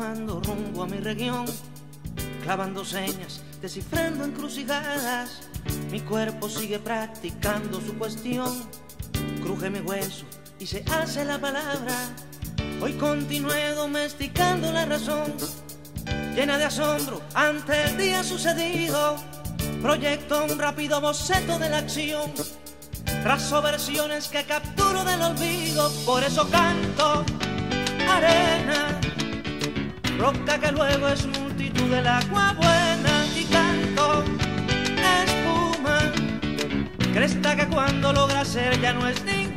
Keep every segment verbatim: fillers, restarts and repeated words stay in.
tomando rumbo a mi región, clavando señas, descifrando encrucijadas. Mi cuerpo sigue practicando su cuestión, cruje mi hueso y se hace la palabra. Hoy continué domesticando la razón, llena de asombro ante el día sucedido. Proyecto un rápido boceto de la acción, trazo versiones que capturo del olvido. Por eso canto arena, roca que luego es multitud del agua buena. Y canto espuma, cresta que cuando logra ser ya no es ninguna.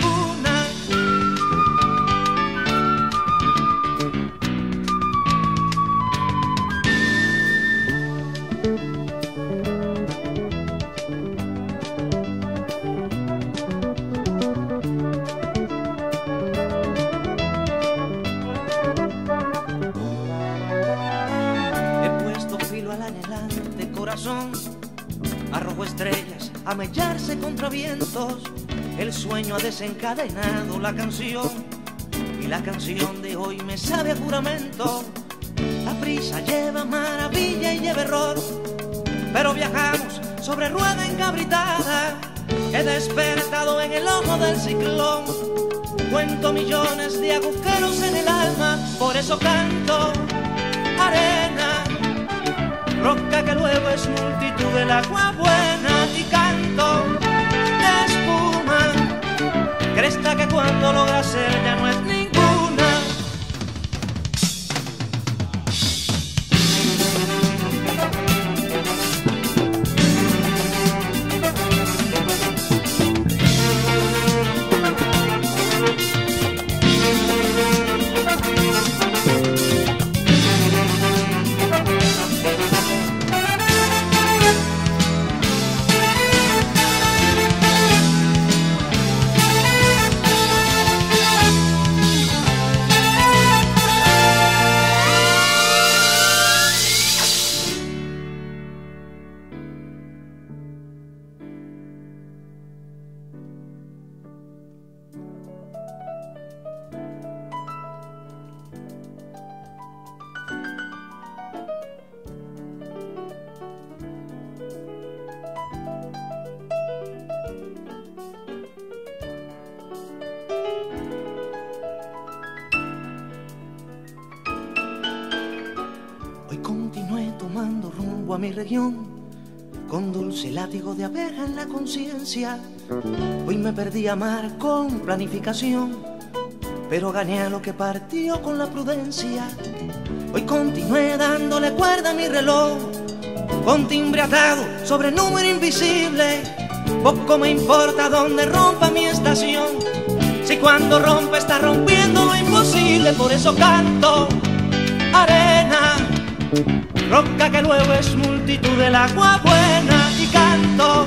Anhelante corazón, arrojo estrellas a mellarse contra vientos. El sueño ha desencadenado la canción, y la canción de hoy me sabe a juramento. La prisa lleva maravilla y lleva error, pero viajamos sobre rueda encabritada. He despertado en el ojo del ciclón, cuento millones de agujeros en el alma. Por eso canto arena, roca que luego es multitud del agua buena. Y canto de espuma, cresta que cuando logra ser ya no es ninguna. Tomando rumbo a mi región, con dulce látigo de abeja en la conciencia. Hoy me perdí a mar con planificación, pero gané a lo que partió con la prudencia. Hoy continué dándole cuerda a mi reloj, con timbre atado sobre número invisible. Poco me importa dónde rompa mi estación, si cuando rompe está rompiendo lo imposible. Por eso canto arena, roca que luego es multitud del agua buena. Y canto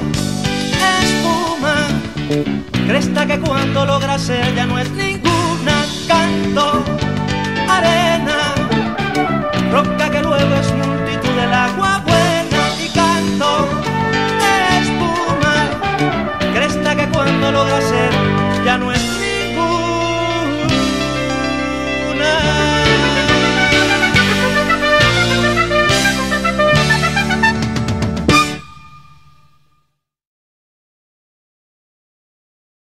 espuma, cresta que cuando logra ser ya no es ninguna. Canto arena,